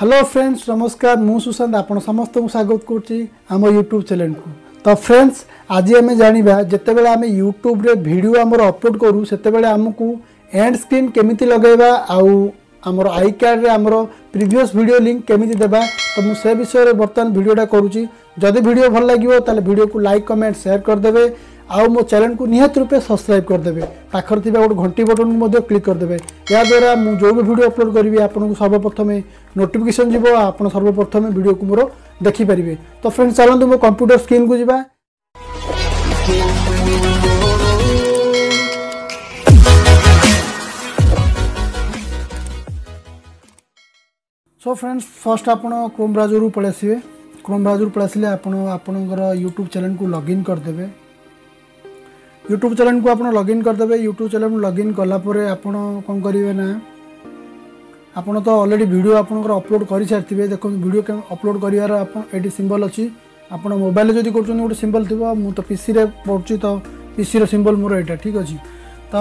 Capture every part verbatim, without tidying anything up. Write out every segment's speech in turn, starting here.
Hello friends नमस्कार मु सुशांत आपण समस्त को स्वागत करछि हम YouTube चैनल को। तो फ्रेंड्स आज आम जाना जिते बेले आम YouTube रे वीडियो हमर अपलोड करूँ सेते बेले हमकु एंड स्क्रीन केमिति लगेबा आउ हमर आई कार्ड रे हमर प्रीवियस वीडियो लिंक केमिति देबा तो मु से विषय रे वर्तमान वीडियोटा करूची। जदि वीडियो भल लागिवो ताले वीडियो को लाइक कमेंट शेयर कर देबे आउ मो चैनल को निहत रूपे सब्सक्राइब कर देबे पाखर थिबा गोट घंटी बटन को मध्य क्लिक कर देबे। या द्वारा मु जो भी वीडियो अपलोड करबी आपन को सर्वप्रथम नोटिफिकेशन जीवो आपन सर्वप्रथम वीडियो को मोर देखि परिबे। तो फ्रेंड्स चलंतु मो कंप्यूटर स्क्रीन को जीवा। सो फ्रेंड्स फर्स्ट आपन क्रोम ब्राउजर उ पळेसिवे। क्रोम ब्राउजर पळेसिले आपन आपनकर YouTube चैनल को लॉगिन कर देबे। यूट्यूब चैनल को आपन लॉगिन कर देबे। यूट्यूब चैनल में लॉगिन कला परे आपन कोन करिवे ना आपन तो ऑलरेडी वीडियो आपनकर अपलोड करि सारथिबे। देखो वीडियो अपलोड करिवार आपन एटी सिंबल अछि आपन मोबाइल जदी करछन ओटे सिंबल थिबो मु तो पीसी रे पडछि तो पीसी रो सिंबल मोर एटा ठीक अछि। तो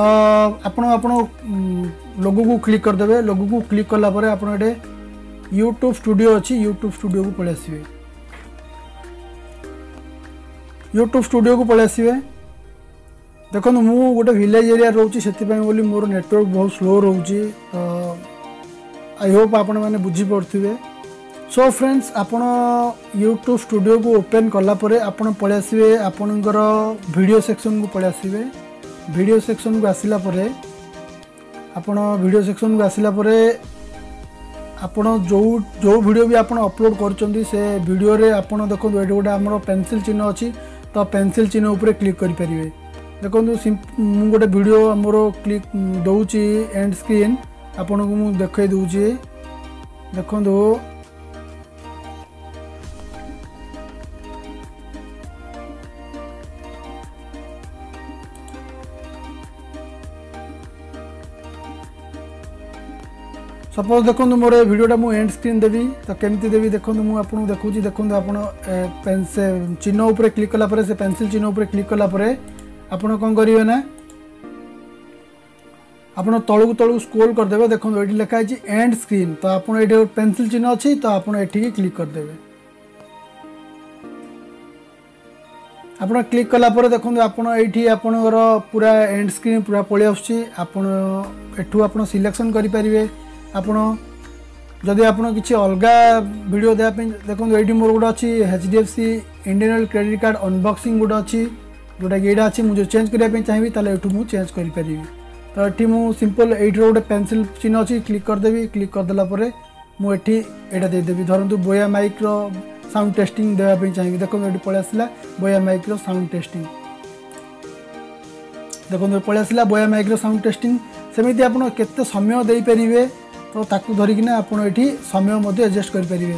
आपन आपन लोगो को क्लिक कर देबे। लोगो को क्लिक कला परे आपन एटे YouTube स्टूडियो अछि YouTube स्टूडियो को पळे आसीबे। YouTube स्टूडियो को पळे आसीबे। देखो मु गोटे विलेज एरिया रोची सेति पई बोली मोर नेटवर्क बहुत स्लो रोची। तो आई होप आपण माने बुझी पड़थिबे। सो फ्रेंड्स आपण YouTube स्टूडियो को ओपन करला परे आपण पळे आसीबे आपनकर वीडियो सेक्शन को पळे आसीबे। वीडियो सेक्शन को आसीला परे आपण वीडियो सेक्शन को आसीला परे आपण जो जो वीडियो भी आपण अपलोड करचोंदी से वीडियो रे आपण देखो एडो गोटे हमरो पेंसिल चिन्ह अछि तो पेंसिल चिन्ह ऊपर क्लिक करि परिबे। देखो मु गोटे वीडियो मोर क्लिक दौची एंड स्क्रीन आपण को मु देखै दौची। देखो दो सपोज देखो मोर वीडियोटा मु एंड स्क्रीन देबी तो केमती देबी। देखो मु आपन देखौची। देखो आपण पेंसिल चिन्ह ऊपर क्लिक कला परे से पेंसिल चिन्ह ऊपर क्लिक कला परे आपण कोन करिवे ना आपण तळु तळु स्क्रॉल कर देबे। देखो एठी लिखा अछि एंड स्क्रीन तो आपण एठी पेंसिल चिन्ह अछि तो आपण एठी क्लिक कर देबे। आपण क्लिक कला पर देखो आपण एठी आपनर पूरा एंड स्क्रीन पूरा पळे आउछि आपण एठू आपण सिलेक्शन करि परिवे। आपण जदि आपण किछि अलगा वीडियो दे अपन देखो एठी मोर गुडा अछि H D F C Indian credit card unboxing गुडा अछि जोटा कि यहाँ अच्छे मुझे चेंज करने चाहिए ताले यूट्यूब मुझे चेंज करी। तो ये मुझे सिंपल एट रोटे पेंसिल चिन्ह अच्छी क्लिक करदेवि। क्लिक करदेला मुझे यहाँ देदेवि धरतु बोया माइक रो साउंड टेस्टिंग देवाई चाहिए। देखो ये पलि आसला बोया माइक रो साउंड टेस्टिंग। देखो पलि आसला बोया माइक रो साउंड टेस्टिंग सेमती आपड़ केत समय देपारे तो ताकू धरिकिना आपड़ ये समय एडजस्ट करें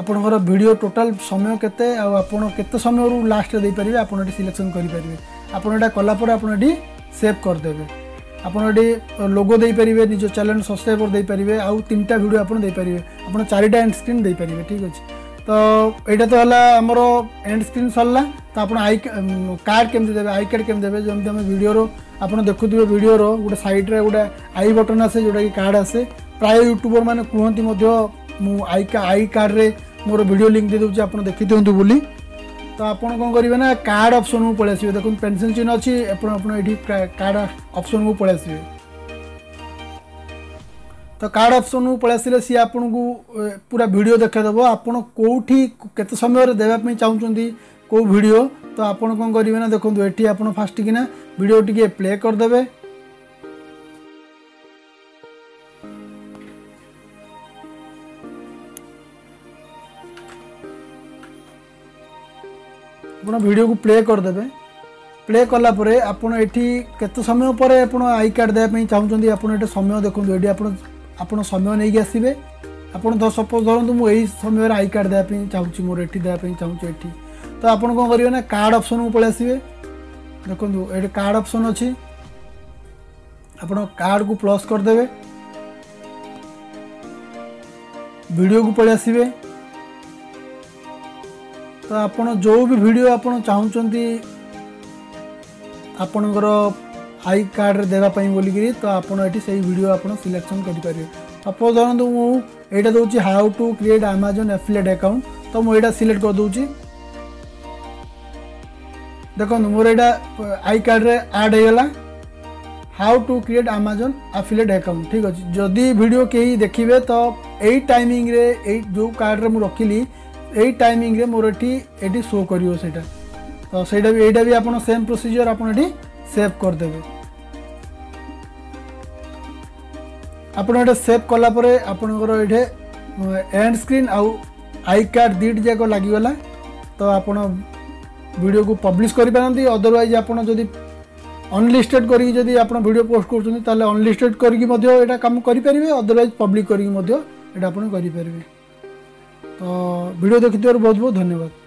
आपणकर वीडियो टोटल समय केते आउ आपण केते समय रु लास्ट दे परिबे आपण एटी सिलेक्शन करि परिबे। आपण एटा कला पर आपण एटी सेव कर देबे। आपण एटी लोगो दे परिबे निजो चैनल सब्सक्राइबर दे परिबे आउ तीनटा वीडियो आपण दे परिबे आपण चारटा एंड स्क्रीन दे परिबे ठीक अछि। तो एटा तो हला हमरो एंड स्क्रीन सल्ला तो आपण आई कार्ड केम देबे। आई कार्ड केम देबे जेम हम वीडियो रो आपण देखुथिबे वीडियो रो गुडा साइड रे गुडा आई बटन आसे जोटा कि कार्ड आसे प्राय यूट्यूबर माने कुहंती मध्य मु आई का आई कार्ड रे मोर वीडियो लिंक दे दूसरी आपड़ देखी दिखाँ बोली। तो आप कौन करेंगे ना कार्ड ऑप्शन को पलि आसवे। देखो पेंसिल चिन्ह अच्छी ये कार्ड ऑप्शन को पलि आसवे। तो कार्ड ऑप्शन को पलि आसिले सी आपन को पूरा वीडियो देखादेव आपड़ कौटी केत समय देवाई चाहूँगी कौ वीडियो। तो आप कौन करेंगे ना देखो ये आप फास्ट किना वीडियो टी प्ले करदेवे। आपड़ वीडियो को प्ले करदेवे। प्ले कला परे आपड़ एठी केत समय पर आपड़ आई कार्ड देवाई चाहूँगी आपड़ ये समय देखो ये आपड़ समय नहीं आसवे आप सपोज धरतु मुझे समय आई कार्ड देवाई चाहूँगी मोर एटी देवाई चाहूँगी एटी। तो आप कौन करेंगे ना कार्ड ऑप्शन को पलि आसवे। देखो ये कार्ड ऑप्शन अच्छी आप कार्ड को प्लस करदेवे वीडियो को पलि आसवे। तो आपड़ जो भी वीडियो आप चाहती आपणकर आई कार्ड देवाई बोलिकी तो आपड़ ये वीडियो आप सिलेक्शन करेंगे। सपोज धरतु एटा दोची how to create Amazon Affiliate Account तो मो एटा सिलेक्ट कर दोची देखो मोर एटा आई कार्ड रे ऐड होयला how to create Amazon Affiliate Account ठीक अछि जदी वीडियो केही देखिबे तो एई टाइमिंग रे एई जो कार्ड रे मो रखिली एई टाइमिंग रे मोर एठी एठी शो करियो सेटा तो सेटा भी एटा भी आपण सेम प्रोसीजर आपण एठी सेव कर देबे आपण एटा सेव कला परे आपनकर एठे एंड स्क्रीन आ आई कार्ड दीड जाको लागि वाला तो आपण वीडियो को पब्लिश करि परंती अदरवाइज आपण जदी अनलिस्टेड करी जदी आपण वीडियो पोस्ट करछुनी ताले अनलिस्टेड करिकि मध्य एटा काम करि परिबे अदरवाइज पब्लिक करिकि मध्य एटा आपण करि परिबे तो वीडियो देखितोर बहुत बहुत धन्यवाद।